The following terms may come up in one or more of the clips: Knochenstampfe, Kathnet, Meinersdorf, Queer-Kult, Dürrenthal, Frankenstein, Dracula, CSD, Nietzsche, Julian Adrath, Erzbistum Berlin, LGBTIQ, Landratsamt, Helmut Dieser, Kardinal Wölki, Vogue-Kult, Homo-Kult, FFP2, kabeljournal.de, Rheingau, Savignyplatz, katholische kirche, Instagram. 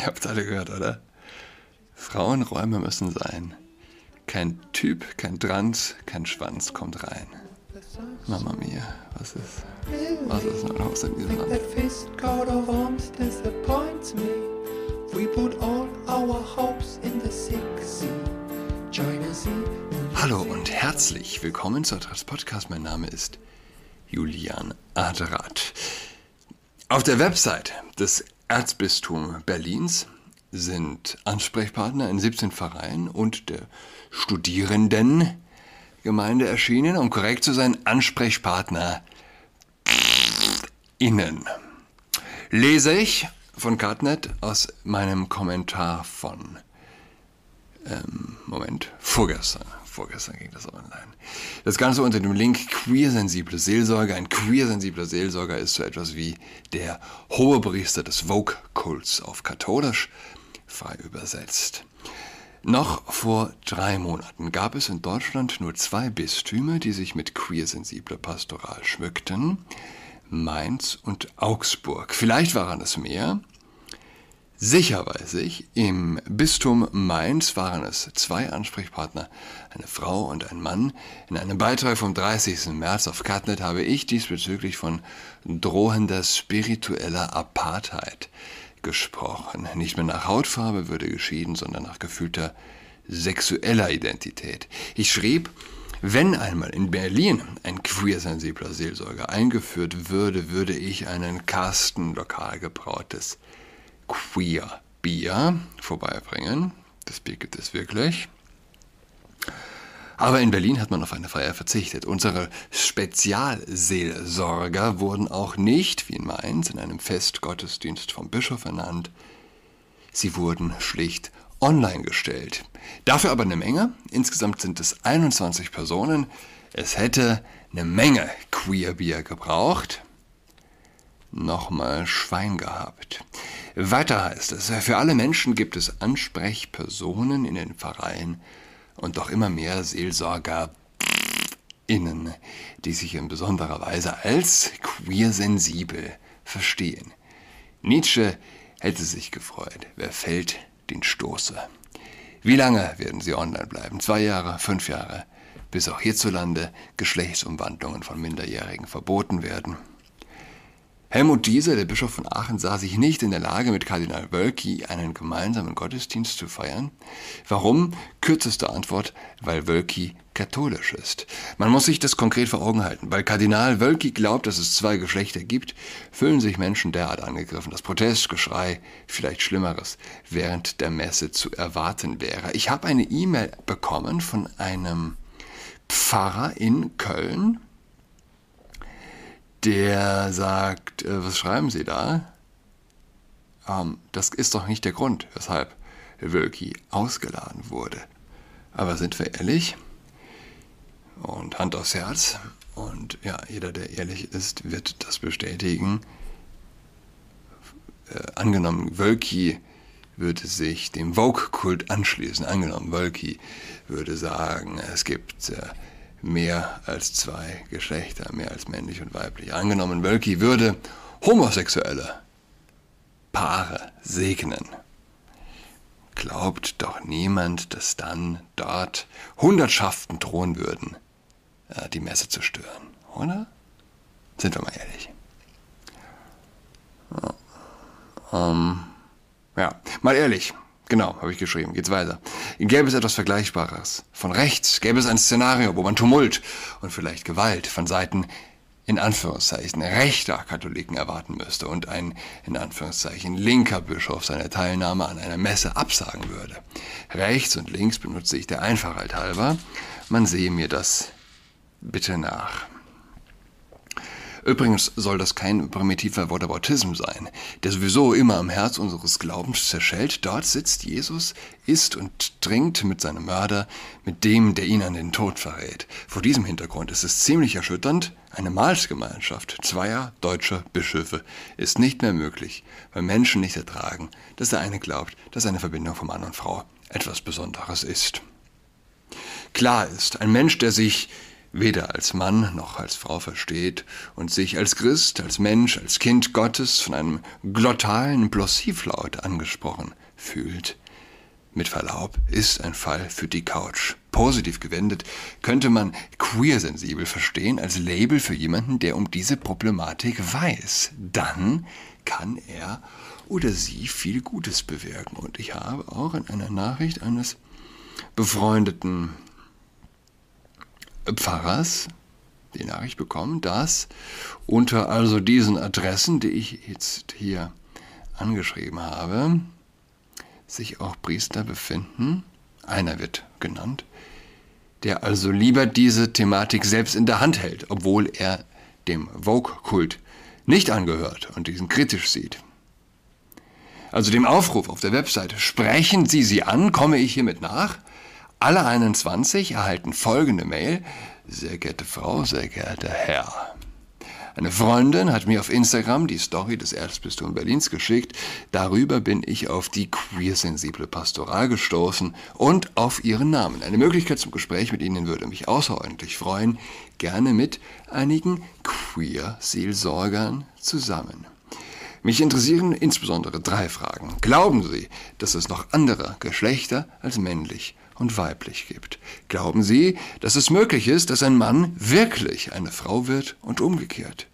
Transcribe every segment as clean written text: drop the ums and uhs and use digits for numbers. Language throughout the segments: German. Ihr habt alle gehört, oder? Frauenräume müssen sein. Kein Typ, kein Trans, kein Schwanz kommt rein. Mama mia, was ist denn los in diesem Land? Hallo und herzlich willkommen zu Adraths Podcast. Mein Name ist Julian Adrath. Auf der Website des Erzbistums Berlins sind Ansprechpartner in 17 Vereinen und der Studierendengemeinde erschienen, um korrekt zu sein, AnsprechpartnerInnen. Lese ich von Kathnet aus meinem Kommentar von, vorgestern ging das online. Das Ganze unter dem Link queersensible Seelsorge. Ein queersensibler Seelsorger ist so etwas wie der Hohepriester des Vogue-Kults auf katholisch, frei übersetzt. Noch vor 3 Monaten gab es in Deutschland nur 2 Bistümer, die sich mit queersensibler Pastoral schmückten: Mainz und Augsburg. Vielleicht waren es mehr. Sicher weiß ich, im Bistum Mainz waren es 2 Ansprechpartner, eine Frau und ein Mann. In einem Beitrag vom 30. März auf Kathnet habe ich diesbezüglich von drohender spiritueller Apartheid gesprochen. Nicht mehr nach Hautfarbe würde geschieden, sondern nach gefühlter sexueller Identität. Ich schrieb: Wenn einmal in Berlin ein queersensibler Seelsorger eingeführt würde, würde ich einen Kasten lokal gebrautes Queer Bier vorbeibringen. Das Bier gibt es wirklich. Aber in Berlin hat man auf eine Feier verzichtet. Unsere Spezialseelsorger wurden auch nicht, wie in Mainz, in einem Festgottesdienst vom Bischof ernannt. Sie wurden schlicht online gestellt. Dafür aber eine Menge. Insgesamt sind es 21 Personen. Es hätte eine Menge Queer Bier gebraucht. Nochmal Schwein gehabt. Weiter heißt es: Für alle Menschen gibt es Ansprechpersonen in den Vereinen und doch immer mehr SeelsorgerInnen, die sich in besonderer Weise als queersensibel verstehen. Nietzsche hätte sich gefreut: Wer fällt, den stoße. Wie lange werden sie online bleiben? 2 Jahre, 5 Jahre, bis auch hierzulande Geschlechtsumwandlungen von Minderjährigen verboten werden? Helmut Dieser, der Bischof von Aachen, sah sich nicht in der Lage, mit Kardinal Wölki einen gemeinsamen Gottesdienst zu feiern. Warum? Kürzeste Antwort: Weil Wölki katholisch ist. Man muss sich das konkret vor Augen halten. Weil Kardinal Wölki glaubt, dass es 2 Geschlechter gibt, fühlen sich Menschen derart angegriffen, dass Protestgeschrei, vielleicht Schlimmeres, während der Messe zu erwarten wäre. Ich habe eine E-Mail bekommen von einem Pfarrer in Köln, der sagt: Was schreiben Sie da? Das ist doch nicht der Grund, weshalb Wölki ausgeladen wurde. Aber sind wir ehrlich? Und Hand aufs Herz. Und ja, jeder, der ehrlich ist, wird das bestätigen. Angenommen, Wölki würde sich dem Vogue-Kult anschließen. Angenommen, Wölki würde sagen, es gibt mehr als 2 Geschlechter, mehr als männlich und weiblich. Angenommen, Wölki würde homosexuelle Paare segnen. Glaubt doch niemand, dass dann dort Hundertschaften drohen würden, die Messe zu stören, oder? Sind wir mal ehrlich. Ja, mal ehrlich. Genau, habe ich geschrieben. Geht's weiter. Gäbe es etwas Vergleichbares von rechts? Gäbe es ein Szenario, wo man Tumult und vielleicht Gewalt von Seiten, in Anführungszeichen, rechter Katholiken erwarten müsste und ein, in Anführungszeichen, linker Bischof seine Teilnahme an einer Messe absagen würde? Rechts und links benutze ich der Einfachheit halber. Man sehe mir das bitte nach. Übrigens soll das kein primitiver Whataboutism sein, der sowieso immer am Herz unseres Glaubens zerschellt. Dort sitzt Jesus, isst und trinkt mit seinem Mörder, mit dem, der ihn an den Tod verrät. Vor diesem Hintergrund ist es ziemlich erschütternd: Eine Mahlsgemeinschaft 2 deutscher Bischöfe ist nicht mehr möglich, weil Menschen nicht ertragen, dass der eine glaubt, dass eine Verbindung von Mann und Frau etwas Besonderes ist. Klar ist, ein Mensch, der sich weder als Mann noch als Frau versteht und sich als Christ, als Mensch, als Kind Gottes von einem glottalen Blossivlaut angesprochen fühlt. Mit Verlaub ist ein Fall für die Couch. Positiv gewendet könnte man queersensibel verstehen als Label für jemanden, der um diese Problematik weiß. Dann kann er oder sie viel Gutes bewirken. Und ich habe auch in einer Nachricht eines befreundeten Pfarrers die Nachricht bekommen, dass unter also diesen Adressen, die ich jetzt hier angeschrieben habe, sich auch Priester befinden, einer wird genannt, der also lieber diese Thematik selbst in der Hand hält, obwohl er dem Vogue-Kult nicht angehört und diesen kritisch sieht. Also dem Aufruf auf der Webseite, sprechen Sie sie an, komme ich hiermit nach. Alle 21 erhalten folgende Mail: Sehr geehrte Frau, sehr geehrter Herr. Eine Freundin hat mir auf Instagram die Story des Erzbistums Berlins geschickt. Darüber bin ich auf die queersensible Pastoral gestoßen und auf ihren Namen. Eine Möglichkeit zum Gespräch mit Ihnen würde mich außerordentlich freuen. Gerne mit einigen Queer-Seelsorgern zusammen. Mich interessieren insbesondere 3 Fragen. Glauben Sie, dass es noch andere Geschlechter als männlich und weiblich gibt? Glauben Sie, dass es möglich ist, dass ein Mann wirklich eine Frau wird und umgekehrt?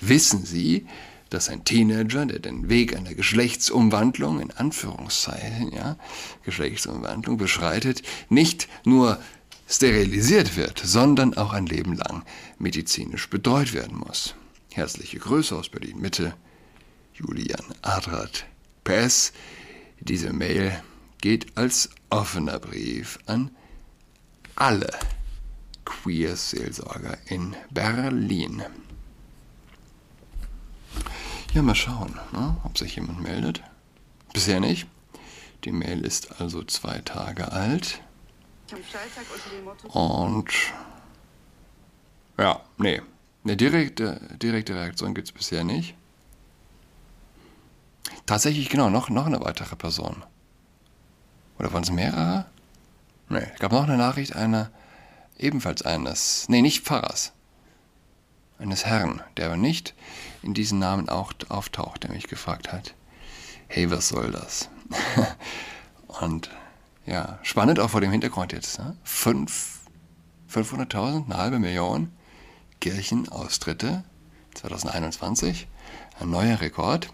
Wissen Sie, dass ein Teenager, der den Weg einer Geschlechtsumwandlung, in Anführungszeichen, ja, Geschlechtsumwandlung beschreitet, nicht nur sterilisiert wird, sondern auch ein Leben lang medizinisch betreut werden muss? Herzliche Grüße aus Berlin-Mitte, Julian Adrath. PS, diese Mail geht als offener Brief an alle Queer-Seelsorger in Berlin. Ja, mal schauen, ne, ob sich jemand meldet. Bisher nicht. Die Mail ist also 2 Tage alt. Und ja, nee, eine direkte Reaktion gibt es bisher nicht. Tatsächlich, genau, noch eine weitere Person. Oder waren es mehrere? Nee, es gab noch eine Nachricht nicht Pfarrers, eines Herrn, der aber nicht in diesen Namen auch auftaucht, der mich gefragt hat, hey, was soll das? Und ja, spannend auch vor dem Hintergrund jetzt, ne? 500.000, eine halbe Million Kirchenaustritte 2021, ein neuer Rekord.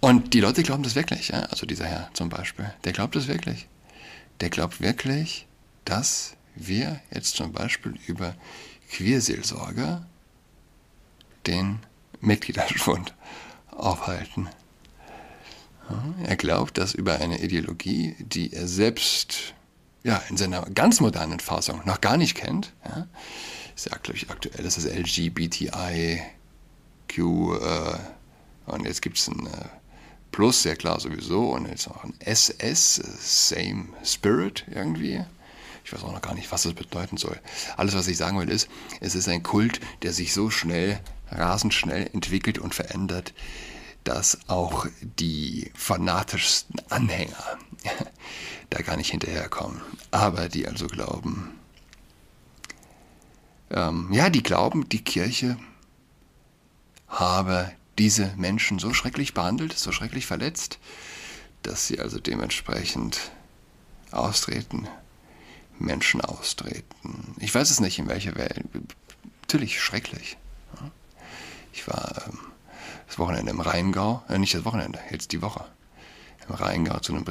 Und die Leute glauben das wirklich, ja? Also dieser Herr zum Beispiel, der glaubt das wirklich. Der glaubt wirklich, dass wir jetzt zum Beispiel über Queerseelsorger den Mitgliederschwund aufhalten. Er glaubt, dass über eine Ideologie, die er selbst ja, in seiner ganz modernen Fassung noch gar nicht kennt, ja? Sagt, glaube ich, aktuell ist das LGBTIQ, und jetzt gibt es ein Plus, sehr klar sowieso, und jetzt noch ein SS, Same Spirit irgendwie. Ich weiß auch noch gar nicht, was das bedeuten soll. Alles, was ich sagen will, ist, es ist ein Kult, der sich so schnell, rasend schnell entwickelt und verändert, dass auch die fanatischsten Anhänger da gar nicht hinterherkommen. Aber die also glauben, die Kirche habe diese Menschen so schrecklich behandelt, so schrecklich verletzt, dass sie also dementsprechend Menschen austreten. Ich weiß es nicht, in welcher Welt. Natürlich schrecklich. Ich war das Wochenende im Rheingau, nicht das Wochenende, jetzt die Woche, im Rheingau zu einem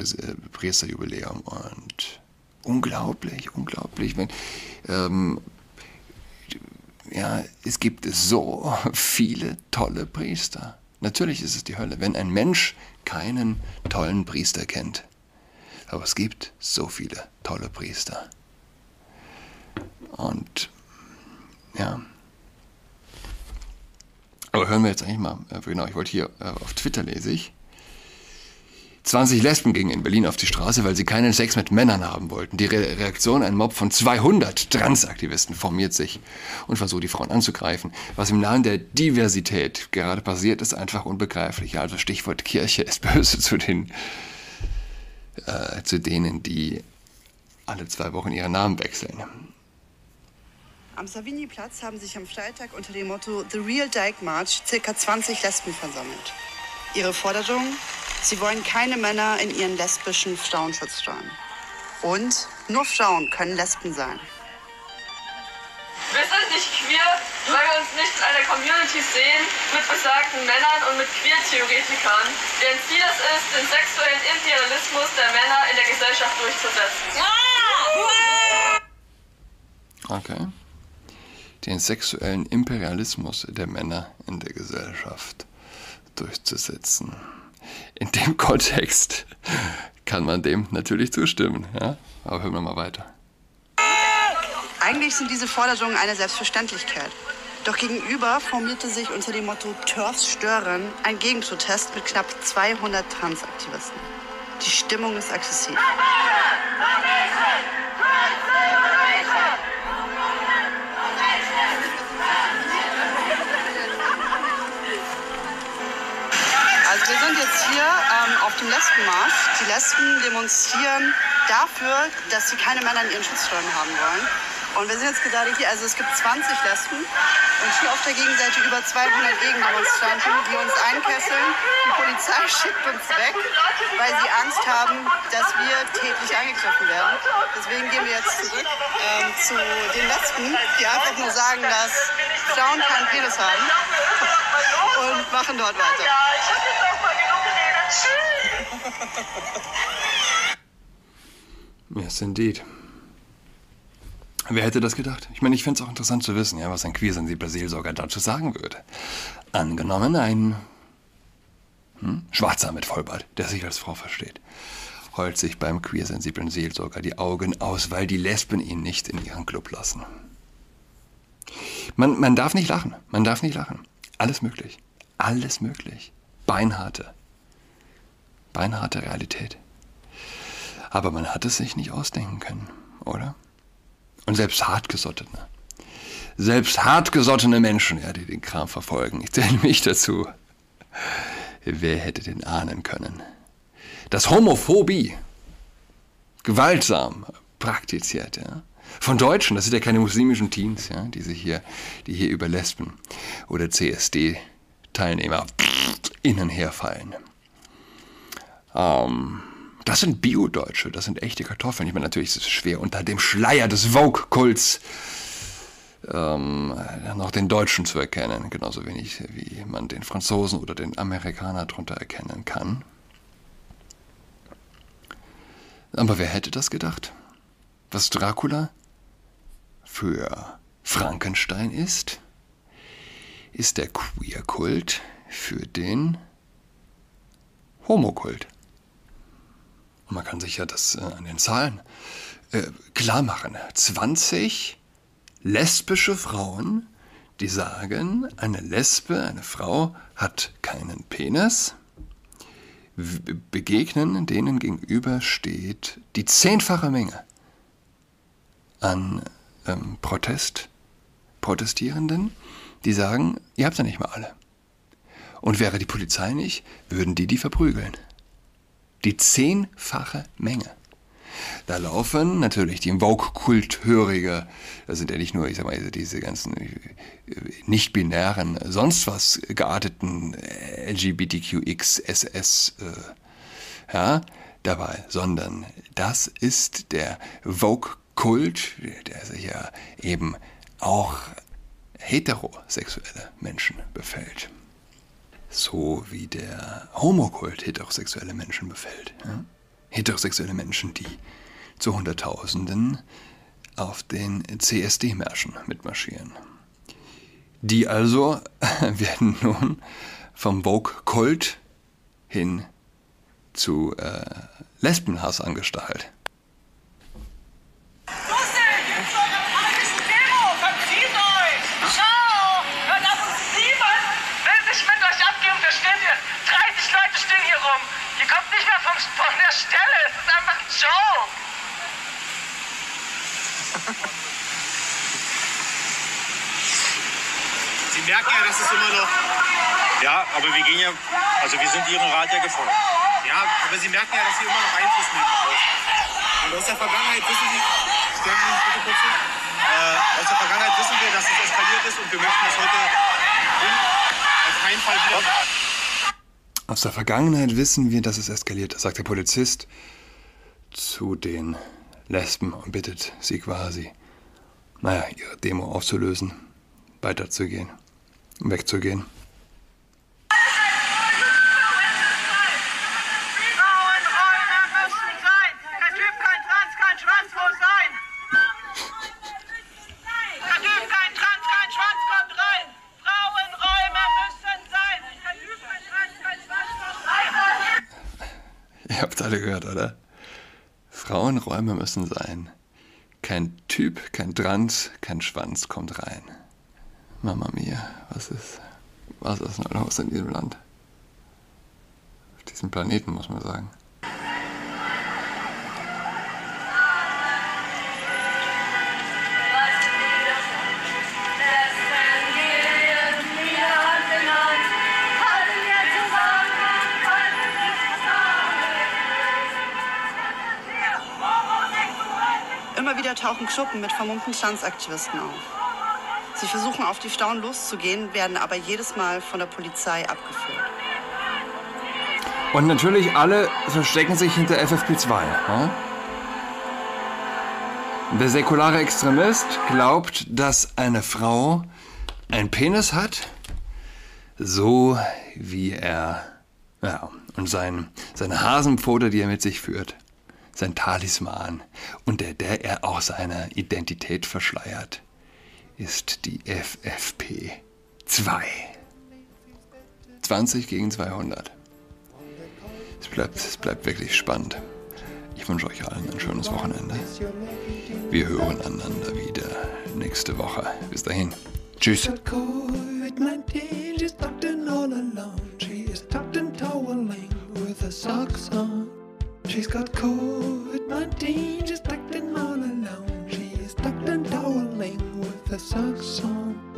Priesterjubiläum, und unglaublich, wenn ja, es gibt so viele tolle Priester. Natürlich ist es die Hölle, wenn ein Mensch keinen tollen Priester kennt. Aber es gibt so viele tolle Priester. Und ja. Aber hören wir jetzt eigentlich mal, genau, ich wollte hier auf Twitter lesen. 20 Lesben gingen in Berlin auf die Straße, weil sie keinen Sex mit Männern haben wollten. Die Reaktion, ein Mob von 200 Transaktivisten formiert sich und versucht, die Frauen anzugreifen. Was im Namen der Diversität gerade passiert, ist einfach unbegreiflich. Also Stichwort Kirche ist böse zu denen, die alle 2 Wochen ihre Namen wechseln. Am Savignyplatz haben sich am Freitag unter dem Motto The Real Dyke March ca. 20 Lesben versammelt. Ihre Forderung? Sie wollen keine Männer in ihren lesbischen Frauenschutzstraßen. Und nur Frauen können Lesben sein. Wir sind nicht queer, weil wir uns nicht in einer Community sehen mit besagten Männern und mit Queer-Theoretikern, deren Ziel es ist, den sexuellen Imperialismus der Männer in der Gesellschaft durchzusetzen. Okay. Den sexuellen Imperialismus der Männer in der Gesellschaft durchzusetzen. In dem Kontext kann man dem natürlich zustimmen. Ja? Aber hören wir mal weiter. Eigentlich sind diese Forderungen eine Selbstverständlichkeit. Doch gegenüber formierte sich unter dem Motto Turfs stören ein Gegenprotest mit knapp 200 Transaktivisten. Die Stimmung ist aggressiv. Also wir sind jetzt hier auf dem Lesbenmarsch. Die Lesben demonstrieren dafür, dass sie keine Männer in ihren Schutzräumen haben wollen. Und wir sind jetzt gerade hier, also es gibt 20 Lesben und hier auf der Gegenseite über 200 Gegendemonstranten, die uns einkesseln. Die Polizei schickt uns weg, weil sie Angst haben, dass wir täglich angegriffen werden. Deswegen gehen wir jetzt zurück zu den Lesben, die einfach nur sagen, dass Frauen keinen Penis haben und machen dort weiter. Ja, ich hab jetzt auch mal genug geredet. Tschüss! Yes, indeed. Wer hätte das gedacht? Ich meine, ich fände es auch interessant zu wissen, ja, was ein queersensibler Seelsorger dazu sagen würde. Angenommen ein Schwarzer mit Vollbart, der sich als Frau versteht, heult sich beim queersensiblen Seelsorger die Augen aus, weil die Lesben ihn nicht in ihren Club lassen. Man darf nicht lachen, man darf nicht lachen. Alles möglich, alles möglich. Beinharte Realität. Aber man hat es sich nicht ausdenken können, oder? Und selbst hartgesottene Menschen, ja, die den Kram verfolgen. Ich zähle mich dazu. Wer hätte den ahnen können? Dass Homophobie gewaltsam praktiziert, ja, von Deutschen, das sind ja keine muslimischen Teens, ja, die hier über Lesben oder CSD-Teilnehmer innen herfallen. Das sind Bio-Deutsche, das sind echte Kartoffeln. Ich meine, natürlich ist es schwer, unter dem Schleier des Vogue-Kults noch den Deutschen zu erkennen. Genauso wenig, wie man den Franzosen oder den Amerikaner darunter erkennen kann. Aber wer hätte das gedacht? Was Dracula für Frankenstein ist, ist der Queer-Kult für den Homokult. Man kann sich ja das an den Zahlen klar machen. 20 lesbische Frauen, die sagen, eine Lesbe, eine Frau hat keinen Penis, begegnen, denen gegenüber steht die 10-fache Menge an Protestierenden, die sagen, ihr habt ja nicht mal alle. Und wäre die Polizei nicht, würden die verprügeln. Die 10-fache Menge. Da laufen natürlich die Vogue-Kulthörige, das sind ja nicht nur, ich sag mal, diese ganzen nicht-binären, sonst was gearteten LGBTQXSS ja, dabei, sondern das ist der Vogue-Kult, der sich ja eben auch heterosexuelle Menschen befällt. So wie der Homokult heterosexuelle Menschen befällt. Ja? Heterosexuelle Menschen, die zu Hunderttausenden auf den CSD-Märschen mitmarschieren. Die also werden nun vom Vogue-Kult hin zu Lesbenhass angestachelt. Von der Stelle, es ist einfach ein Joke. Sie merken ja, dass es immer noch... Ja, aber wir gehen ja... Also wir sind Ihrem Rat ja gefolgt. Ja, aber Sie merken ja, dass Sie immer noch Einfluss nehmen. Und aus der Vergangenheit wissen Sie... Stellen Sie sich bitte kurz hin. Aus der Vergangenheit wissen wir, dass es eskaliert ist und wir möchten das heute auf keinen Fall wieder. Aus der Vergangenheit wissen wir, dass es eskaliert, sagt der Polizist zu den Lesben und bittet sie quasi, naja, ihre Demo aufzulösen, weiterzugehen, wegzugehen. Habt ihr alle gehört, oder? Frauenräume müssen sein. Kein Typ, kein Trans, kein Schwanz kommt rein. Mama mia, was ist denn los in diesem Land? Auf diesem Planeten, muss man sagen. Tauchen Gruppen mit vermummten Transaktivisten auf. Sie versuchen, auf die Frauen loszugehen, werden aber jedes Mal von der Polizei abgeführt. Und natürlich alle verstecken sich hinter FFP2. Ja? Der säkulare Extremist glaubt, dass eine Frau einen Penis hat, so wie er, ja, und seine Hasenpfote, die er mit sich führt. Sein Talisman, unter der er auch seine Identität verschleiert, ist die FFP2. 20 gegen 200. Es bleibt wirklich spannend. Ich wünsche euch allen ein schönes Wochenende. Wir hören einander wieder nächste Woche. Bis dahin. Tschüss. She's got COVID-19, she's tucked in all alone. She's tucked in toweling with a socks on.